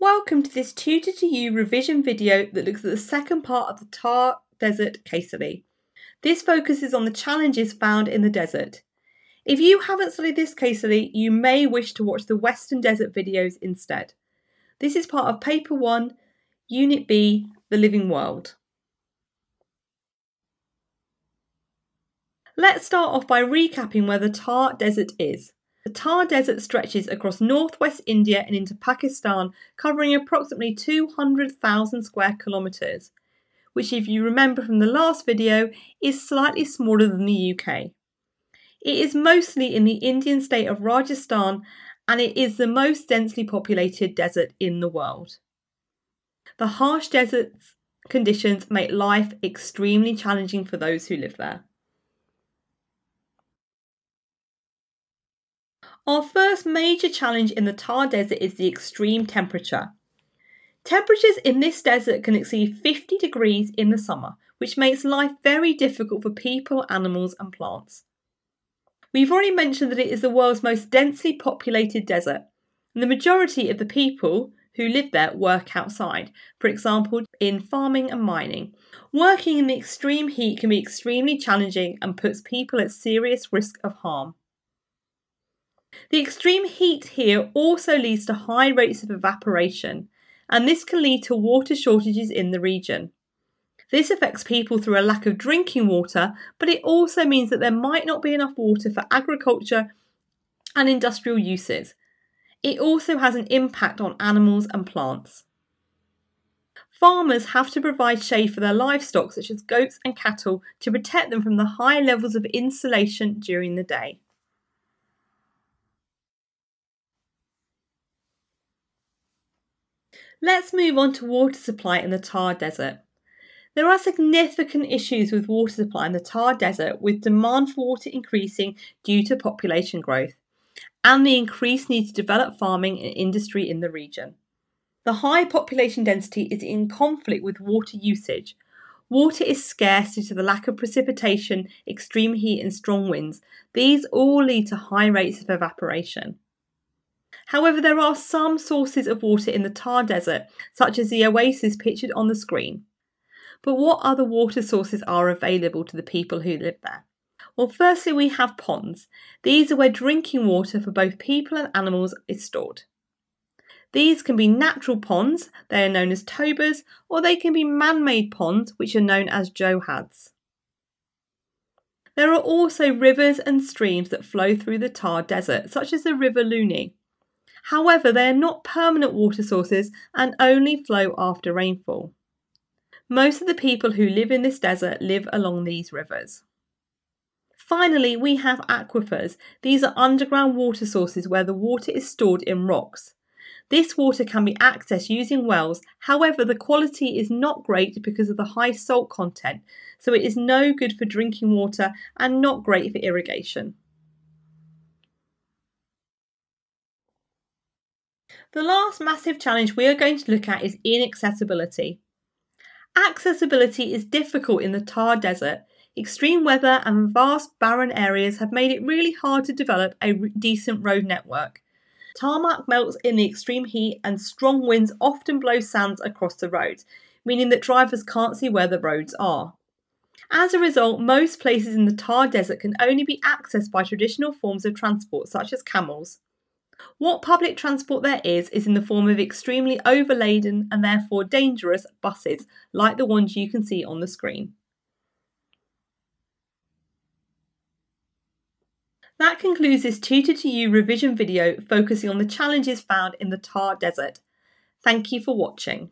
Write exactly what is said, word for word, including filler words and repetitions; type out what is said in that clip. Welcome to this Tutor to You revision video that looks at the second part of the Thar Desert case study. This focuses on the challenges found in the desert. If you haven't studied this case study, you may wish to watch the Western Desert videos instead. This is part of Paper one, Unit B, The Living World. Let's start off by recapping where the Thar Desert is. The Thar Desert stretches across northwest India and into Pakistan, covering approximately two hundred thousand square kilometres, which, if you remember from the last video, is slightly smaller than the U K. It is mostly in the Indian state of Rajasthan, and it is the most densely populated desert in the world. The harsh desert conditions make life extremely challenging for those who live there. Our first major challenge in the Thar Desert is the extreme temperature. Temperatures in this desert can exceed fifty degrees in the summer, which makes life very difficult for people, animals and plants. We've already mentioned that it is the world's most densely populated desert, and the majority of the people who live there work outside, for example in farming and mining. Working in the extreme heat can be extremely challenging and puts people at serious risk of harm. The extreme heat here also leads to high rates of evaporation, and this can lead to water shortages in the region. This affects people through a lack of drinking water, but it also means that there might not be enough water for agriculture and industrial uses. It also has an impact on animals and plants. Farmers have to provide shade for their livestock, such as goats and cattle, to protect them from the high levels of insolation during the day. Let's move on to water supply in the Thar Desert. There are significant issues with water supply in the Thar Desert, with demand for water increasing due to population growth and the increased need to develop farming and industry in the region. The high population density is in conflict with water usage. Water is scarce due to the lack of precipitation, extreme heat and strong winds. These all lead to high rates of evaporation. However, there are some sources of water in the Thar Desert, such as the oasis pictured on the screen. But what other water sources are available to the people who live there? Well, firstly, we have ponds. These are where drinking water for both people and animals is stored. These can be natural ponds, they are known as tobas, or they can be man-made ponds, which are known as johads. There are also rivers and streams that flow through the Thar Desert, such as the River Luni. However, they are not permanent water sources and only flow after rainfall. Most of the people who live in this desert live along these rivers. Finally, we have aquifers. These are underground water sources where the water is stored in rocks. This water can be accessed using wells. However, the quality is not great because of the high salt content, so it is no good for drinking water and not great for irrigation. The last massive challenge we are going to look at is inaccessibility. Accessibility is difficult in the Thar Desert. Extreme weather and vast barren areas have made it really hard to develop a decent road network. Tarmac melts in the extreme heat and strong winds often blow sands across the roads, meaning that drivers can't see where the roads are. As a result, most places in the Thar Desert can only be accessed by traditional forms of transport, such as camels. What public transport there is is in the form of extremely overladen and therefore dangerous buses, like the ones you can see on the screen. That concludes this Tutor to You revision video focusing on the challenges found in the Thar Desert. Thank you for watching.